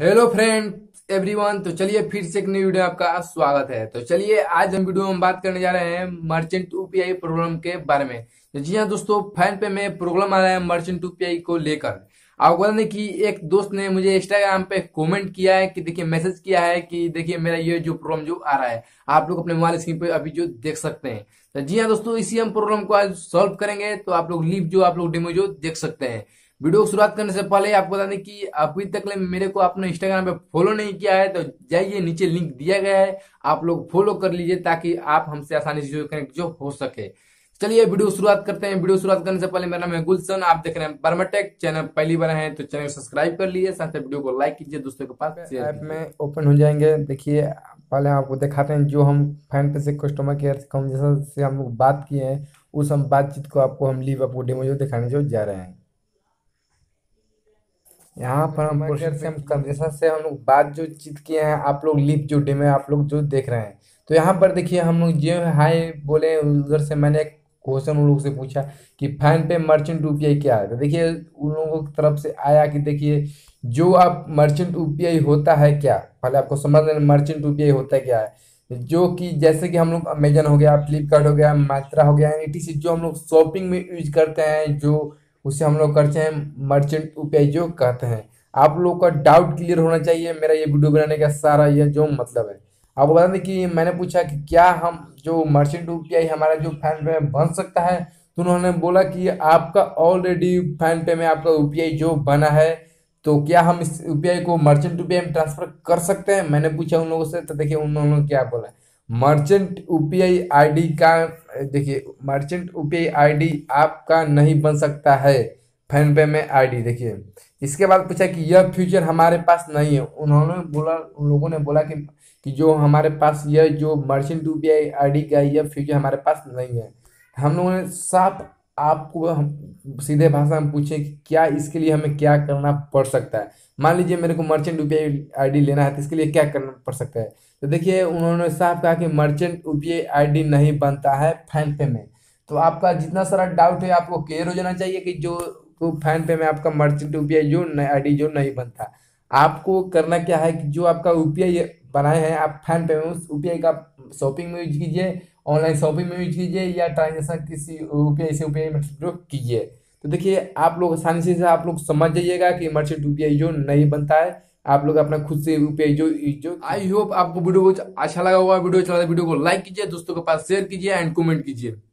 Hello friends everyone, तो चलिए फिर से एक नई वीडियो में आपका स्वागत है। तो चलिए आज हम वीडियो में बात करने जा रहे हैं मर्चेंट यूपीआई प्रॉब्लम के बारे में। तो जी हाँ दोस्तों, फोनपे में प्रॉब्लम आ रहा है मर्चेंट यूपीआई को लेकर। आपको बता दें कि एक दोस्त ने मुझे इंस्टाग्राम पे कमेंट किया है कि देखिए, मैसेज किया है कि देखिए मेरा ये जो प्रॉब्लम जो आ रहा है, आप लोग अपने मोबाइल स्क्रीन पे अभी जो देख सकते हैं। तो जी हाँ दोस्तों, इसी हम प्रॉब्लम को आज सॉल्व करेंगे। तो आप लोग लीव जो आप लोग डेमो जो देख सकते हैं। वीडियो की शुरुआत करने से पहले आपको बता दें कि अभी तक मेरे को आपने इंस्टाग्राम पे फॉलो नहीं किया है तो जाइए, नीचे लिंक दिया गया है, आप लोग फॉलो कर लीजिए ताकि आप हमसे आसानी से जो कनेक्ट जो हो सके। चलिए वीडियो शुरुआत करते हैं। वीडियो शुरुआत करने से पहले मेरा नाम है गुलशन, आप देख रहे हैं वर्माटेक। चैनल पहली बार है तो चैनल सब्सक्राइब कर लीजिए, साथ ही वीडियो को लाइक कीजिए, दोस्तों के पास ऐप में ओपन हो जाएंगे। देखिए पहले आपको दिखाते हैं जो हम फोनपे से कस्टमर केयर कन्वर्सेशन से हम लोग बात किए हैं, उस हम बातचीत को आपको हम लीव आपको डेमो जो दिखाने जो जा रहे हैं। यहाँ पर हम कन्वर्सेशन से हम लोग बात जो चीत किए हैं, आप लोग लीव जो डेमो आप लोग जो देख रहे हैं। तो यहाँ पर देखिए हम लोग जो हाय बोले, उधर से मैंने एक क्वेश्चन उन लोग से पूछा कि फोनपे मर्चेंट यूपीआई क्या है। तो देखिए उन लोगों की तरफ से आया कि देखिए जो आप मर्चेंट यूपीआई होता है क्या, पहले आपको समझ लेना मर्चेंट यूपीआई होता है क्या है। जो कि जैसे कि हम लोग अमेजन हो गया, फ्लिपकार्ट हो गया, मिंत्रा हो गया, NTPC जो हम लोग शॉपिंग में यूज करते हैं, जो उसे हम लोग करते हैं मर्चेंट यूपीआई जो कहते हैं। आप लोग का डाउट क्लियर होना चाहिए। मेरा ये वीडियो बनाने का सारा यह जो मतलब है, आपको बता दें कि मैंने पूछा कि क्या हम जो मर्चेंट यूपीआई हमारा जो फोनपे में बन सकता है, तो उन्होंने बोला कि आपका ऑलरेडी फोनपे में आपका यूपीआई जो बना है, तो क्या हम इस यूपीआई को मर्चेंट यूपीआई में ट्रांसफर कर सकते हैं। मैंने पूछा उन लोगों से, तो देखिए उन लोगों ने क्या बोला, मर्चेंट यूपीआई आईडी का देखिए मर्चेंट यूपीआई आईडी आपका नहीं बन सकता है फोनपे में आईडी। देखिए इसके बाद पूछा कि यह फ्यूचर हमारे पास नहीं है। उन्होंने बोला, उन लोगों ने बोला कि जो हमारे पास यह जो मर्चेंट यूपीआई आईडी का यह फ्यूचर हमारे पास नहीं है। हम लोगों ने साफ आपको सीधे भाषा में पूछे कि क्या इसके लिए हमें क्या करना पड़ सकता है। मान लीजिए मेरे को मर्चेंट यूपीआई आईडी लेना है तो इसके लिए क्या करना पड़ सकता है। तो देखिए उन्होंने साफ कहा कि मर्चेंट यूपीआई आईडी नहीं बनता है फोनपे में। तो आपका जितना सारा डाउट है आपको क्लियर हो जाना चाहिए कि जो तो फोनपे में आपका मर्चेंट यूपीआई जो आईडी जो नहीं बनता। आपको करना क्या है कि जो आपका यूपीआई बनाए हैं आप फोनपे में, उस यूपीआई का शॉपिंग में यूज कीजिए, ऑनलाइन शॉपिंग में यूज कीजिए, या ट्रांजेक्शन किसी यूपीआई से यूपीआई में कीजिए। तो देखिए आप लोग आसानी से आप लोग समझ जाइएगा कि मर्चेंट यूपीआई जो नहीं बनता है। आप लोग अपना खुद से यूपीआई जो आई होप आपको वीडियो अच्छा लगा हुआ। वीडियो अच्छा लगा वीडियो को लाइक कीजिए, दोस्तों के पास शेयर कीजिए एंड कमेंट कीजिए।